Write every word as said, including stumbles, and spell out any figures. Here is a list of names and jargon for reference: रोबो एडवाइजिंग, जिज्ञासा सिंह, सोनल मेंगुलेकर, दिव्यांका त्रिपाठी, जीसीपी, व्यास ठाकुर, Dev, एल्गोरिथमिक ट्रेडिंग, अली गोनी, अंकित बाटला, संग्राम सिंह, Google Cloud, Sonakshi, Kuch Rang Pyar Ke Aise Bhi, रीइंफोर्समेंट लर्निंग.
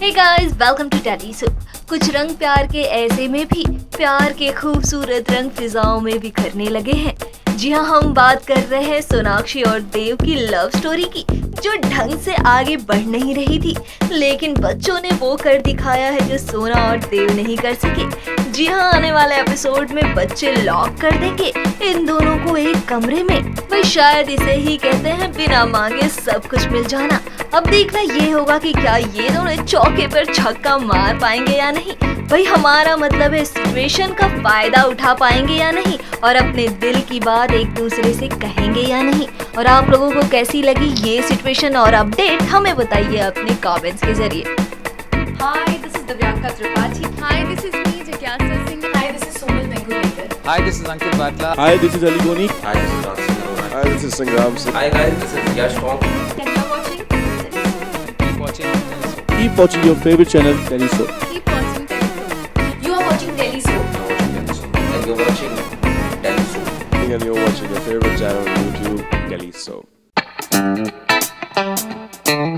Hey guys, welcome to Daddy Soup. कुछ रंग प्यार के ऐसे में भी प्यार के खूबसूरत रंग फिजाओं में बिखरने लगे हैं। जी हाँ, हम बात कर रहे हैं सोनाक्षी और देव की लव स्टोरी की, जो ढंग से आगे बढ़ नहीं रही थी, लेकिन बच्चों ने वो कर दिखाया है जो सोना और देव नहीं कर सके। जी हाँ, आने वाले एपिसोड में बच्चे लॉक कर देंगे इन दोनों को एक कमरे में। भाई शायद इसे ही कहते हैं बिना मांगे सब कुछ मिल जाना। अब देखना ये होगा कि क्या ये दोनों चौके पर छक्का मार पाएंगे या नहीं। भाई हमारा मतलब है सिचुएशन का फायदा उठा पाएंगे या नहीं, और अपने दिल की बात एक दूसरे से कहेंगे या नहीं। और आप लोगों को कैसी लगी ये सिचुएशन और अपडेट हमें बताइए अपने कमेंट्स के जरिए। Hi this is दिव्यांका त्रिपाठी। Hi this is me जिज्ञासा सिंह। Hi this is सोनल मेंगुलेकर। Hi this is अंकित बाटला। Hi this is अली गोनी। Hi this is Ravi. Hi this is संग्राम सिंह। Hi guys, this is व्यास ठाकुर। Thank you watching watching keep watching your favourite channel Daddy Soup। You're watching Daddy Soup. And you're watching your favorite channel on YouTube, Daddy Soup.